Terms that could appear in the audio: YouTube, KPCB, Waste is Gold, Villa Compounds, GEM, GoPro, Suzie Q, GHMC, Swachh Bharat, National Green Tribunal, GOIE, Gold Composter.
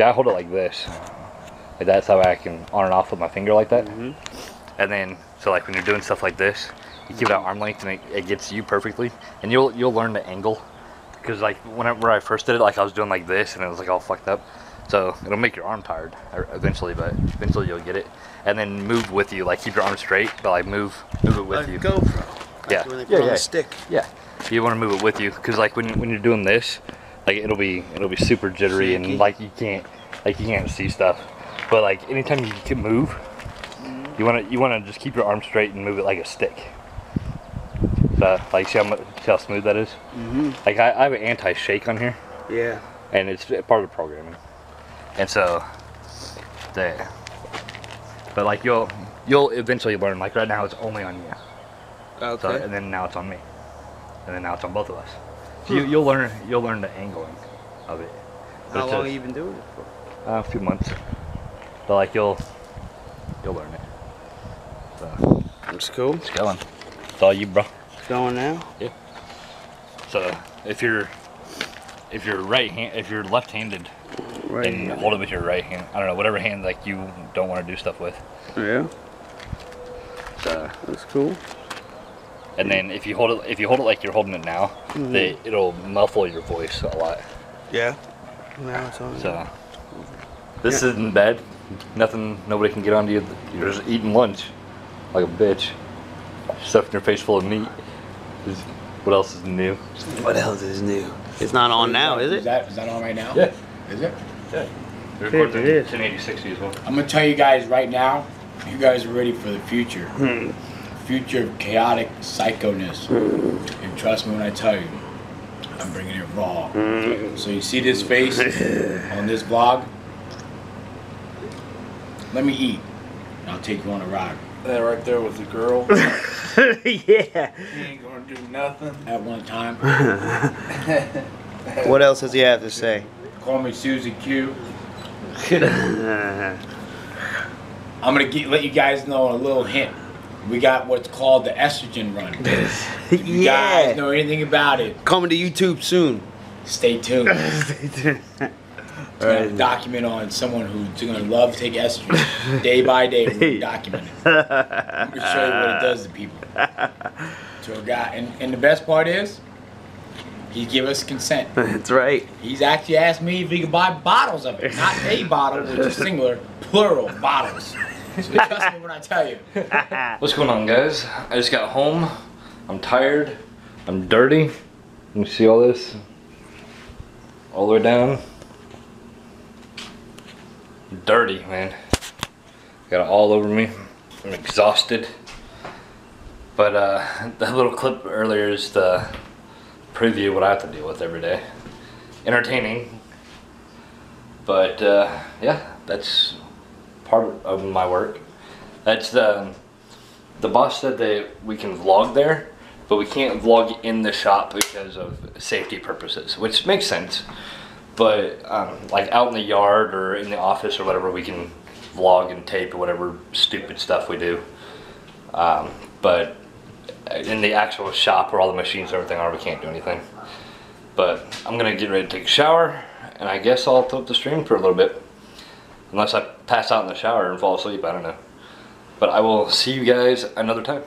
See, I hold it like this. Like that's how I can on and off with my finger like that. Mm-hmm. And then, so like when you're doing stuff like this, you keep it at arm length and it gets you perfectly. And you'll learn the angle. Because like whenever I first did it, like I was doing like this and it was like all fucked up. So it'll make your arm tired eventually, but eventually you'll get it. And then move with you, like keep your arm straight, but like move it with you. Like GoPro. Like when they put on a stick. Yeah. You want to move it with you, because like when you're doing this, like it'll be super jittery and like you can't see stuff. But like anytime you can move, you want to just keep your arm straight and move it like a stick. So like see how smooth that is. Mm-hmm. Like I have an anti-shake on here. Yeah. And it's part of the programming. And so, but like you'll eventually learn. Like right now it's only on you. Okay. So, and then now it's on me. And then now it's on both of us. So you'll learn the angling of it. How long have you been doing it for? A few months. But like you'll learn it. So that's cool. It's going. It's all you, bro. It's going now. Yeah. So if you're left-handed, and hold it with your right hand. I don't know, whatever hand like you don't want to do stuff with. Yeah. So that's cool. And then if you hold it like you're holding it now, mm-hmm. it'll muffle your voice a lot. Yeah. Now it's on. So this isn't bad. Nothing. Nobody can get onto you. You're just eating lunch like a bitch, stuffing your face full of meat. What else is new? What else is new? It's not on now, is it? Is that on right now? Yeah. Is it? Yeah. It is. 1080-60 as well. I'm gonna tell you guys right now. You guys are ready for the future. Hmm. Future of chaotic psychoness, and trust me when I tell you, I'm bringing it raw. So you see this face on this vlog? Let me eat, and I'll take you on a ride. That right there was the girl. Yeah. He ain't gonna do nothing. At one time. What else does he have to say? Call me Suzie Q. I'm gonna let you guys know a little hint. We got what's called the estrogen run. If you guys know anything about it, coming to YouTube soon. Stay tuned. Stay tuned. It's a document on someone who's gonna love to take estrogen. Day by day, we're gonna document it. I'm gonna show you what it does to people. To a guy, and the best part is, he give us consent. That's right. He's actually asked me if he could buy bottles of it, not a bottle, which is singular, plural bottles. So trust me when I tell you. What's going on, guys? I just got home. I'm tired. I'm dirty. Let me see all this. All the way down. I'm dirty, man. Got it all over me. I'm exhausted. But that little clip earlier is the preview of what I have to deal with every day. Entertaining. But yeah, that's part of my work. That's the boss said that we can vlog there, but we can't vlog in the shop because of safety purposes, which makes sense. But like out in the yard or in the office or whatever, we can vlog and tape or whatever stupid stuff we do. But in the actual shop where all the machines and everything are, we can't do anything. But I'm gonna get ready to take a shower, and I guess I'll throw up the stream for a little bit. Unless I pass out in the shower and fall asleep, I don't know. But I will see you guys another time.